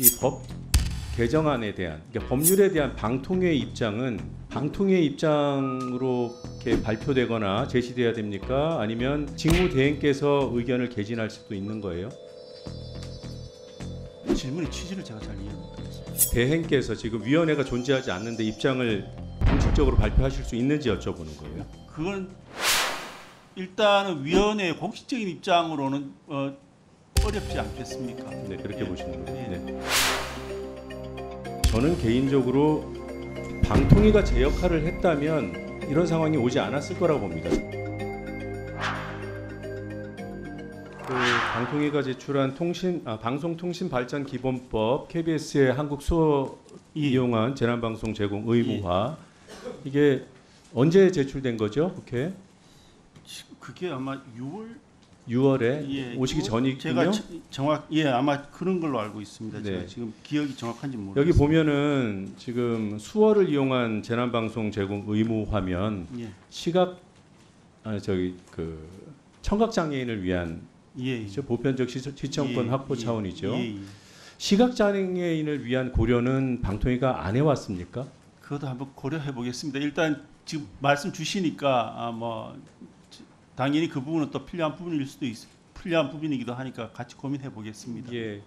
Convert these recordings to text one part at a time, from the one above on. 이 법 개정안에 대한, 그러니까 법률에 대한 방통위의 입장은 방통위의 입장으로 이렇게 발표되거나 제시돼야 됩니까? 아니면 직무대행께서 의견을 개진할 수도 있는 거예요? 질문의 취지를 제가 잘 이해 못했습니다. 대행께서 지금 위원회가 존재하지 않는데 입장을 공식적으로 발표하실 수 있는지 여쭤보는 거예요. 그건 일단은 위원회의 공식적인 입장으로는 어렵지 않겠습니까? 네, 그렇게 보시는 거예요. 네. 저는 개인적으로 방통위가 제 역할을 했다면 이런 상황이 오지 않았을 거라고 봅니다. 그 방통위가 제출한 방송통신발전기본법, KBS의 한국 수호 이용한 재난방송 제공 의무화, 이게 언제 제출된 거죠? 국회에? 그게 아마 6월에 오시기 전이군요. 제가 아마 그런 걸로 알고 있습니다. 네. 제가 지금 기억이 정확한지 모르겠습니다. 여기 보면은 지금 수어를 이용한 재난방송 제공 의무화면 청각 장애인을 위한 보편적 시청권 확보 차원이죠. 시각 장애인을 위한 고려는 방통위가 안 해왔습니까? 그것도 한번 고려해 보겠습니다. 일단 지금 말씀 주시니까 당연히 그 부분은 또 필요한 부분일 수도 있어요. 필요한 부분이기도 하니까 같이 고민해 보겠습니다. 예.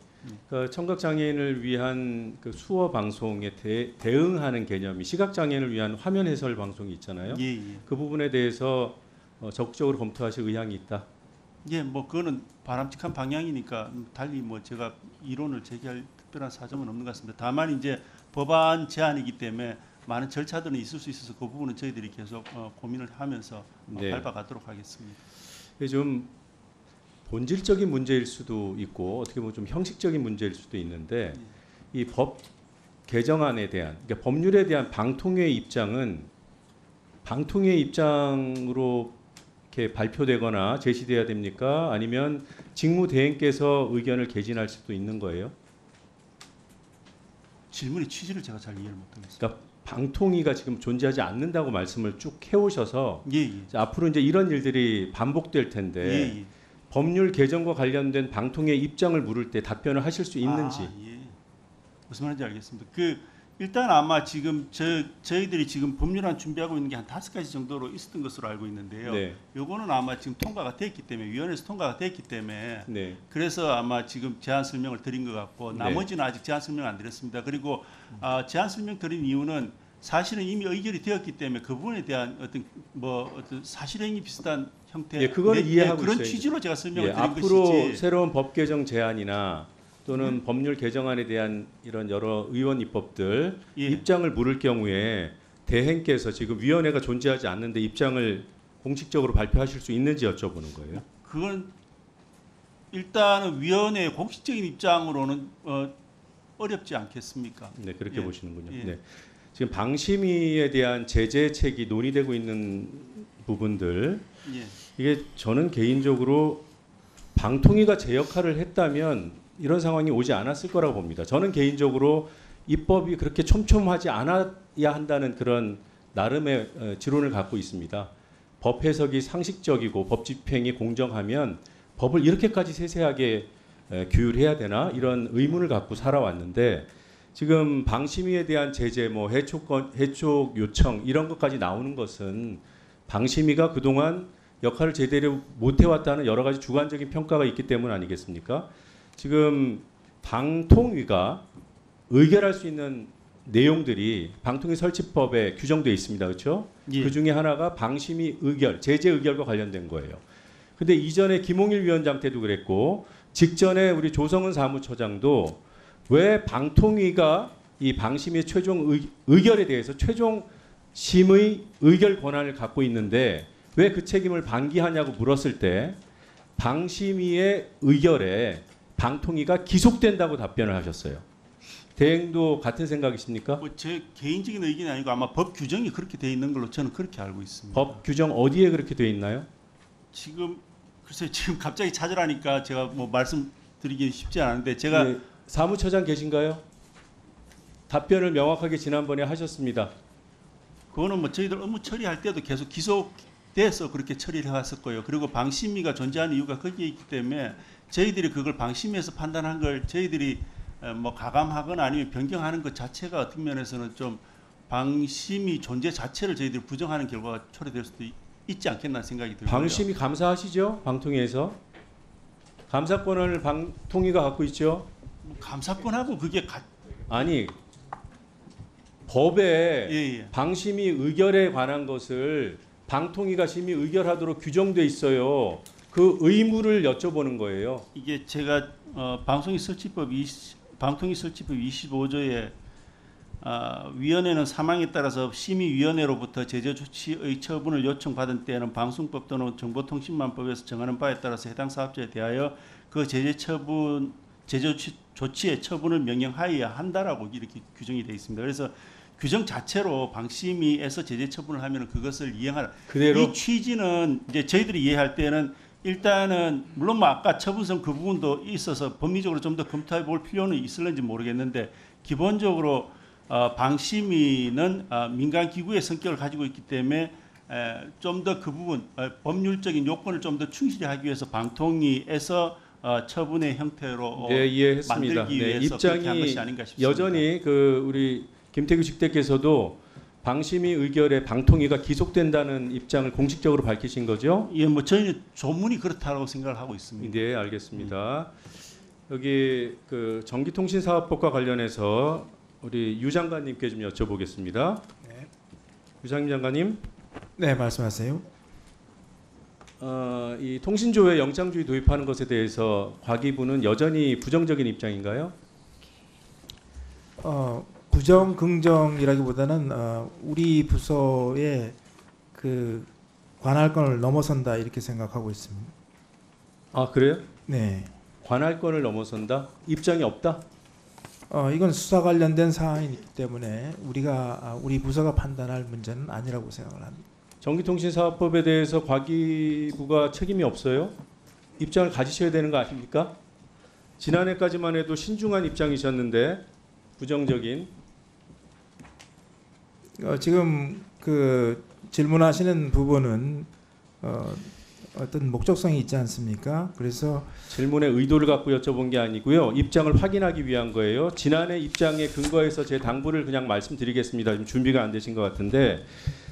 그러니까 청각 장애인을 위한 그 수어 방송에 대응하는 개념이 시각 장애인을 위한 화면 해설 방송이 있잖아요. 그 부분에 대해서 적극적으로 검토하실 의향이 있다. 예, 그거는 바람직한 방향이니까 달리 제가 이론을 제기할 특별한 사정은 없는 것 같습니다. 다만 이제 법안 제안이기 때문에 많은 절차들은 있을 수 있어서 그 부분은 저희들이 계속 고민을 하면서 밟아가도록 하겠습니다. 좀 본질적인 문제일 수도 있고 어떻게 보면 좀 형식적인 문제일 수도 있는데 이 법 개정안에 대한, 그러니까 법률에 대한 방통위의 입장은 방통위의 입장으로 이렇게 발표되거나 제시돼야 됩니까? 아니면 직무대행께서 의견을 개진할 수도 있는 거예요? 질문의 취지를 제가 잘 이해를 못하겠습니다. 그러니까 방통위가 지금 존재하지 않는다고 말씀을 쭉 해오셔서 앞으로 이제 이런 일들이 반복될 텐데 법률 개정과 관련된 방통위의 입장을 물을 때 답변을 하실 수 있는지. 무슨 말인지 알겠습니다. 일단 아마 지금 저희들이 지금 법률안 준비하고 있는 게 한 5가지 정도로 있었던 것으로 알고 있는데요. 요거는 아마 지금 통과가 됐기 때문에 위원회에서 통과가 됐기 때문에 그래서 아마 지금 제안 설명을 드린 것 같고 나머지는 아직 제안 설명 안 드렸습니다. 그리고 제안 설명 드린 이유는 사실은 이미 의결이 되었기 때문에 그 부분에 대한 어떤 사실행위 비슷한 형태, 그거는 이해하고 그런 있어요. 취지로 제가 설명을 드린 앞으로 것이지. 앞으로 새로운 법 개정 제안이나 또는 법률 개정안에 대한 이런 여러 의원 입법들 입장을 물을 경우에 대행께서 지금 위원회가 존재하지 않는데 입장을 공식적으로 발표하실 수 있는지 여쭤보는 거예요. 그건 일단은 위원회의 공식적인 입장으로는 어렵지 않겠습니까? 네, 그렇게 보시는군요. 네. 지금 방심위에 대한 제재책이 논의되고 있는 부분들 이게 저는 개인적으로 방통위가 제 역할을 했다면 이런 상황이 오지 않았을 거라고 봅니다. 저는 개인적으로 입법이 그렇게 촘촘하지 않아야 한다는 그런 나름의 지론을 갖고 있습니다. 법 해석이 상식적이고 법 집행이 공정하면 법을 이렇게까지 세세하게 규율해야 되나 이런 의문을 갖고 살아왔는데 지금 방심위에 대한 제재, 해촉 요청 이런 것까지 나오는 것은 방심위가 그동안 역할을 제대로 못해왔다는 여러 가지 주관적인 평가가 있기 때문 아니겠습니까? 지금 방통위가 의결할 수 있는 내용들이 방통위 설치법에 규정되어 있습니다. 그렇죠? 그중에 하나가 방심위 의결, 제재 의결과 관련된 거예요. 근데 이전에 김홍일 위원장 때도 그랬고 직전에 우리 조성은 사무처장도 왜 방통위가 이 방심위 최종 의결에 대해서 최종 심의 의결 권한을 갖고 있는데 왜 그 책임을 방기하냐고 물었을 때 방심위의 의결에 방통위가 기속된다고 답변을 하셨어요. 대행도 같은 생각이십니까? 제 개인적인 의견이 아니고 아마 법 규정이 그렇게 돼 있는 걸로 저는 그렇게 알고 있습니다. 법 규정 어디에 그렇게 돼 있나요? 지금 글쎄요. 지금 갑자기 찾으라니까 제가 말씀드리기 쉽지 않은데 제가 사무처장 계신가요? 답변을 명확하게 지난번에 하셨습니다. 그거는 저희들 업무 처리할 때도 계속 기속돼서 그렇게 처리를 해왔었고요. 그리고 방심위가 존재하는 이유가 거기에 있기 때문에 저희들이 그걸 방심위에서 판단한 걸 저희들이 뭐 가감하거나 아니면 변경하는 것 자체가 어떤 면에서는 좀 방심이 존재 자체를 저희들이 부정하는 결과가 초래될 수도 있지 않겠나 생각이 들고요. 방심이 감사하시죠? 방통위에서 감사권을 방통위가 갖고 있죠? 감사권하고 그게 아니 법에 방심이 의결에 관한 것을 방통위가 심의 의결하도록 규정돼 있어요. 그 의무를 여쭤보는 거예요. 이게 제가 방통위설치법 25조에 위원회는 사망에 따라서 심의위원회로부터 제재조치의 처분을 요청받은 때에는 방송법 또는 정보통신망법에서 정하는 바에 따라서 해당 사업자에 대하여 그 제재조치의 처분을 명령하여야 한다라고 이렇게 규정이 되어 있습니다. 그래서 규정 자체로 방심위에서 제재 처분을 하면 그것을 이행하라. 그대로 이 취지는 이제 저희들이 이해할 때는 일단은 물론 뭐 아까 처분성 그 부분도 있어서 법리적으로 좀 더 검토해 볼 필요는 있을는지 모르겠는데 기본적으로 방심위는 민간기구의 성격을 가지고 있기 때문에 좀 더 그 부분 법률적인 요건을 좀 더 충실히 하기 위해서 방통위에서 처분의 형태로 이해했습니다. 만들기 위해서 그렇게 한 것이 아닌가 싶습니다. 여전히 그 우리 김태규 직대께서도 방심위 의결에 방통위가 기속된다는 입장을 공식적으로 밝히신 거죠? 예, 뭐 저희는 조문이 그렇다고 생각을 하고 있습니다. 네, 알겠습니다. 여기 그 전기통신사업법과 관련해서 우리 유 장관님께 좀 여쭤보겠습니다. 네. 유 장관님. 네, 말씀하세요. 이 통신조회 영장주의 도입하는 것에 대해서 과기부는 여전히 부정적인 입장인가요? 부정 긍정이라기보다는 우리 부서의 그 관할권을 넘어선다 이렇게 생각하고 있습니다. 아 그래요? 네. 관할권을 넘어선다? 입장이 없다? 이건 수사 관련된 사안이기 때문에 우리 부서가 판단할 문제는 아니라고 생각을 합니다. 전기통신사업법에 대해서 과기부가 책임이 없어요? 입장을 가지셔야 되는 거 아닙니까? 지난해까지만 해도 신중한 입장이셨는데 부정적인. 지금 그 질문하시는 부분은 어떤 목적성이 있지 않습니까? 그래서 질문의 의도를 갖고 여쭤본 게 아니고요. 입장을 확인하기 위한 거예요. 지난해 입장에 근거해서 제 당부를 그냥 말씀드리겠습니다. 지금 준비가 안 되신 것 같은데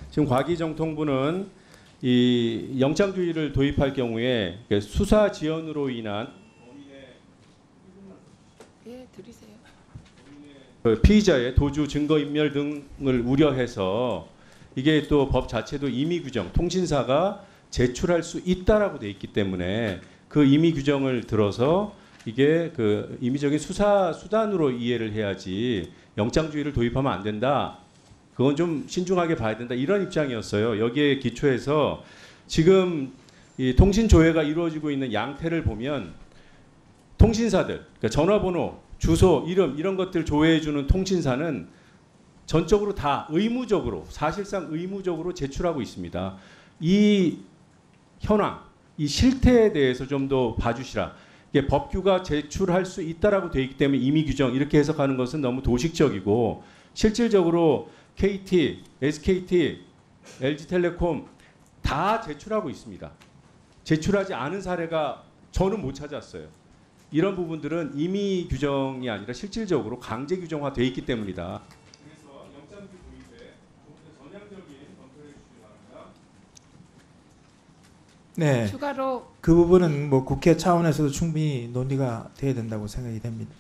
지금 과기정통부는 이 영장주의를 도입할 경우에 수사 지연으로 인한 예, 들으세요. 피의자의 도주, 증거인멸 등을 우려해서 이게 또 법 자체도 임의 규정, 통신사가 제출할 수 있다라고 돼 있기 때문에 그 임의 규정을 들어서 이게 그 임의적인 수사 수단으로 이해를 해야지 영장주의를 도입하면 안 된다. 그건 좀 신중하게 봐야 된다. 이런 입장이었어요. 여기에 기초해서 지금 이 통신조회가 이루어지고 있는 양태를 보면 통신사들, 그러니까 전화번호, 주소, 이름 이런 것들 조회해주는 통신사는 전적으로 다 의무적으로 사실상 의무적으로 제출하고 있습니다. 이 현황, 이 실태에 대해서 좀 더 봐주시라. 이게 법규가 제출할 수 있다라고 되어 있기 때문에 임의 규정 이렇게 해석하는 것은 너무 도식적이고 실질적으로 KT, SKT, LG텔레콤 다 제출하고 있습니다. 제출하지 않은 사례가 저는 못 찾았어요. 이런 부분들은 임의 규정이 아니라 실질적으로 강제 규정화 돼 있기 때문이다. 그래서 영장주 도입에 전향적인 검토를 해주시기 바랍니다. 네. 추가로 그 부분은 뭐 국회 차원에서도 충분히 논의가 돼야 된다고 생각이 됩니다.